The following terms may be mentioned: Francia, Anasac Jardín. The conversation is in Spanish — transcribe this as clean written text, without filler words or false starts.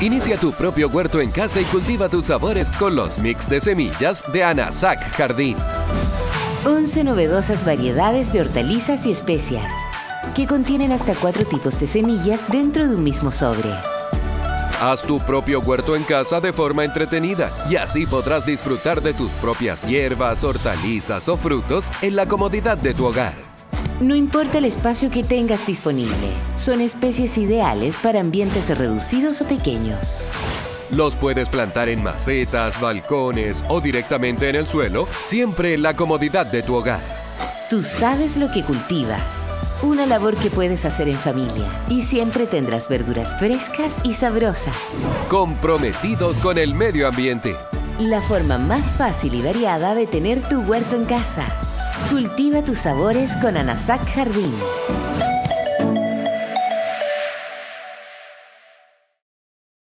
Inicia tu propio huerto en casa y cultiva tus sabores con los mix de semillas de Anasac Jardín. 11 novedosas variedades de hortalizas y especias que contienen hasta 4 tipos de semillas dentro de un mismo sobre. Haz tu propio huerto en casa de forma entretenida y así podrás disfrutar de tus propias hierbas, hortalizas o frutos en la comodidad de tu hogar. No importa el espacio que tengas disponible, son especies ideales para ambientes reducidos o pequeños. Los puedes plantar en macetas, balcones o directamente en el suelo, siempre en la comodidad de tu hogar. Tú sabes lo que cultivas. Una labor que puedes hacer en familia y siempre tendrás verduras frescas y sabrosas. Comprometidos con el medio ambiente. La forma más fácil y variada de tener tu huerto en casa. Cultiva tus sabores con Anasac Jardín.